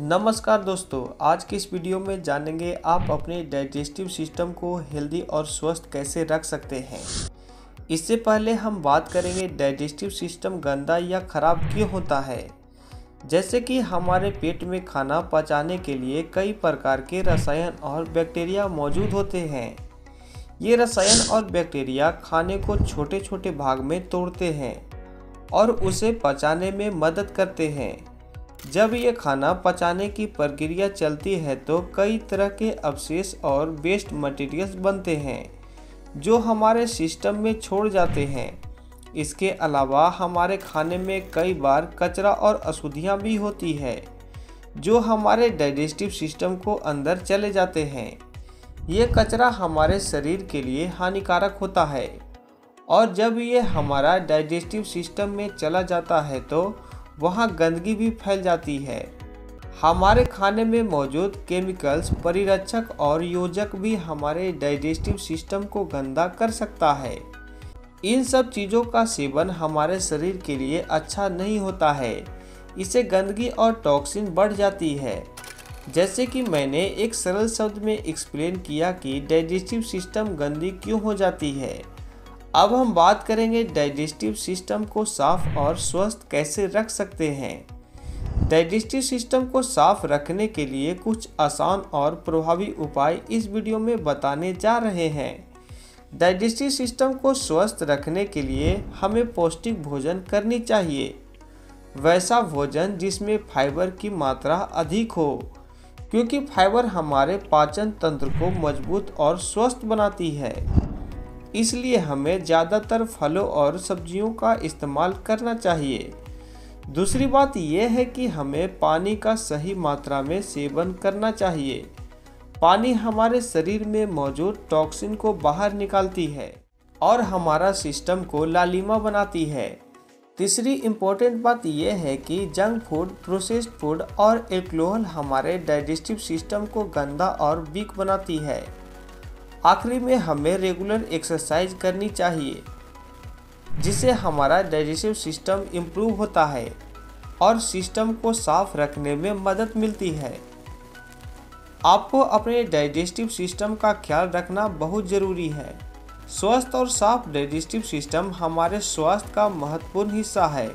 नमस्कार दोस्तों, आज के इस वीडियो में जानेंगे आप अपने डाइजेस्टिव सिस्टम को हेल्दी और स्वस्थ कैसे रख सकते हैं। इससे पहले हम बात करेंगे डाइजेस्टिव सिस्टम गंदा या खराब क्यों होता है। जैसे कि हमारे पेट में खाना पचाने के लिए कई प्रकार के रसायन और बैक्टीरिया मौजूद होते हैं। ये रसायन और बैक्टीरिया खाने को छोटे छोटे भाग में तोड़ते हैं और उसे पचाने में मदद करते हैं। जब ये खाना पचाने की प्रक्रिया चलती है तो कई तरह के अवशेष और वेस्ट मटेरियल्स बनते हैं जो हमारे सिस्टम में छोड़ जाते हैं। इसके अलावा हमारे खाने में कई बार कचरा और अशुद्धियाँ भी होती है जो हमारे डाइजेस्टिव सिस्टम को अंदर चले जाते हैं। ये कचरा हमारे शरीर के लिए हानिकारक होता है और जब ये हमारा डाइजेस्टिव सिस्टम में चला जाता है तो वहाँ गंदगी भी फैल जाती है। हमारे खाने में मौजूद केमिकल्स, परिरक्षक और योजक भी हमारे डाइजेस्टिव सिस्टम को गंदा कर सकता है। इन सब चीज़ों का सेवन हमारे शरीर के लिए अच्छा नहीं होता है। इससे गंदगी और टॉक्सिन बढ़ जाती है। जैसे कि मैंने एक सरल शब्द में एक्सप्लेन किया कि डाइजेस्टिव सिस्टम गंदी क्यों हो जाती है। अब हम बात करेंगे डाइजेस्टिव सिस्टम को साफ़ और स्वस्थ कैसे रख सकते हैं। डाइजेस्टिव सिस्टम को साफ रखने के लिए कुछ आसान और प्रभावी उपाय इस वीडियो में बताने जा रहे हैं। डाइजेस्टिव सिस्टम को स्वस्थ रखने के लिए हमें पौष्टिक भोजन करनी चाहिए। वैसा भोजन जिसमें फाइबर की मात्रा अधिक हो, क्योंकि फाइबर हमारे पाचन तंत्र को मजबूत और स्वस्थ बनाती है। इसलिए हमें ज़्यादातर फलों और सब्जियों का इस्तेमाल करना चाहिए। दूसरी बात यह है कि हमें पानी का सही मात्रा में सेवन करना चाहिए। पानी हमारे शरीर में मौजूद टॉक्सिन को बाहर निकालती है और हमारा सिस्टम को लालिमा बनाती है। तीसरी इम्पोर्टेंट बात यह है कि जंक फूड, प्रोसेस्ड फूड और एल्कोहल हमारे डाइजेस्टिव सिस्टम को गंदा और वीक बनाती है। आखिरी में हमें रेगुलर एक्सरसाइज करनी चाहिए जिससे हमारा डाइजेस्टिव सिस्टम इम्प्रूव होता है और सिस्टम को साफ रखने में मदद मिलती है। आपको अपने डाइजेस्टिव सिस्टम का ख्याल रखना बहुत ज़रूरी है। स्वस्थ और साफ डाइजेस्टिव सिस्टम हमारे स्वास्थ्य का महत्वपूर्ण हिस्सा है।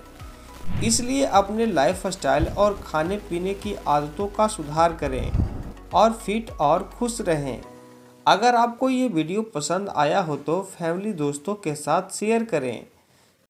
इसलिए अपने लाइफस्टाइल और खाने पीने की आदतों का सुधार करें और फिट और खुश रहें। अगर आपको ये वीडियो पसंद आया हो तो फैमिली दोस्तों के साथ शेयर करें।